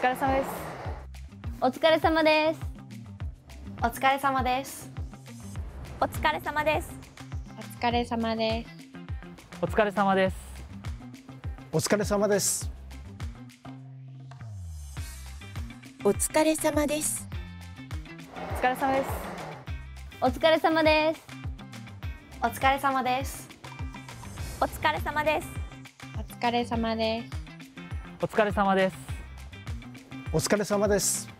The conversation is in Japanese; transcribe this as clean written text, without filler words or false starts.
疲れ様です。お疲れ様です。お疲れ様です。お疲れ様です。お疲れ様です。お疲れ様です。お疲れ様です。お疲れ様です。お疲れ様です。お疲れ様です。お疲れ様です。お疲れ様です。お疲れ様です。お疲れ様です。お疲れ様です。